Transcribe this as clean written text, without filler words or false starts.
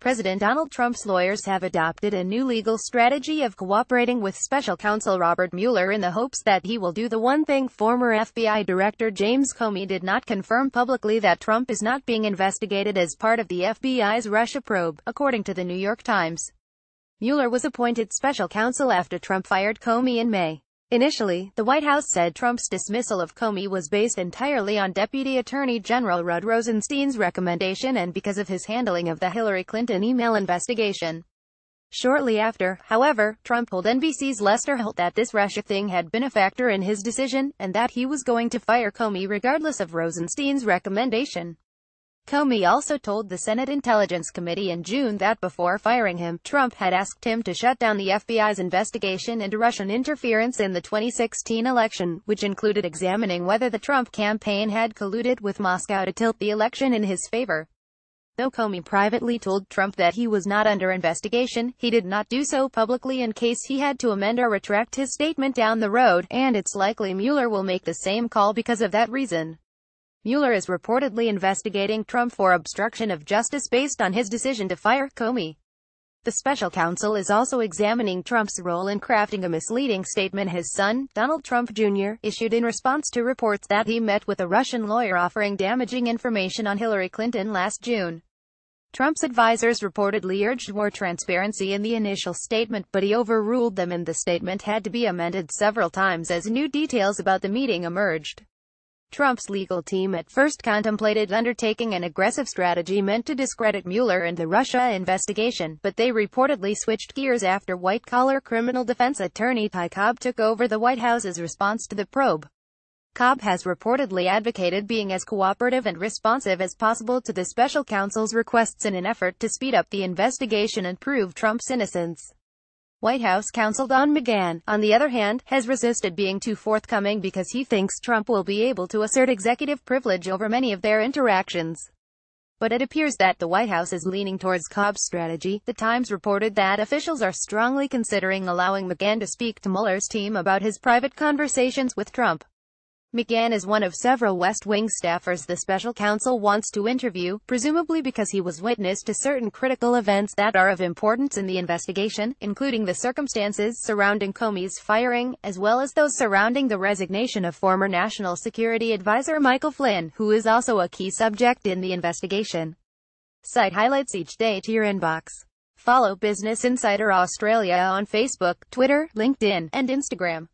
President Donald Trump's lawyers have adopted a new legal strategy of cooperating with special counsel Robert Mueller in the hopes that he will do the one thing former FBI Director James Comey did not confirm publicly, that Trump is not being investigated as part of the FBI's Russia probe, according to the New York Times. Mueller was appointed special counsel after Trump fired Comey in May. Initially, the White House said Trump's dismissal of Comey was based entirely on Deputy Attorney General Rod Rosenstein's recommendation and because of his handling of the Hillary Clinton email investigation. Shortly after, however, Trump told NBC's Lester Holt that this Russia thing had been a factor in his decision, and that he was going to fire Comey regardless of Rosenstein's recommendation. Comey also told the Senate Intelligence Committee in June that before firing him, Trump had asked him to shut down the FBI's investigation into Russian interference in the 2016 election, which included examining whether the Trump campaign had colluded with Moscow to tilt the election in his favor. Though Comey privately told Trump that he was not under investigation, he did not do so publicly in case he had to amend or retract his statement down the road, and it's likely Mueller will make the same call because of that reason. Mueller is reportedly investigating Trump for obstruction of justice based on his decision to fire Comey. The special counsel is also examining Trump's role in crafting a misleading statement his son, Donald Trump Jr., issued in response to reports that he met with a Russian lawyer offering damaging information on Hillary Clinton last June. Trump's advisors reportedly urged more transparency in the initial statement, but he overruled them, and the statement had to be amended several times as new details about the meeting emerged. Trump's legal team at first contemplated undertaking an aggressive strategy meant to discredit Mueller and the Russia investigation, but they reportedly switched gears after white-collar criminal defense attorney Ty Cobb took over the White House's response to the probe. Cobb has reportedly advocated being as cooperative and responsive as possible to the special counsel's requests in an effort to speed up the investigation and prove Trump's innocence. White House counsel Don McGahn, on the other hand, has resisted being too forthcoming because he thinks Trump will be able to assert executive privilege over many of their interactions. But it appears that the White House is leaning towards Cobb's strategy. The Times reported that officials are strongly considering allowing McGahn to speak to Mueller's team about his private conversations with Trump. McGahn is one of several West Wing staffers the special counsel wants to interview, presumably because he was witness to certain critical events that are of importance in the investigation, including the circumstances surrounding Comey's firing, as well as those surrounding the resignation of former National Security Advisor Michael Flynn, who is also a key subject in the investigation. Cite highlights each day to your inbox. Follow Business Insider Australia on Facebook, Twitter, LinkedIn, and Instagram.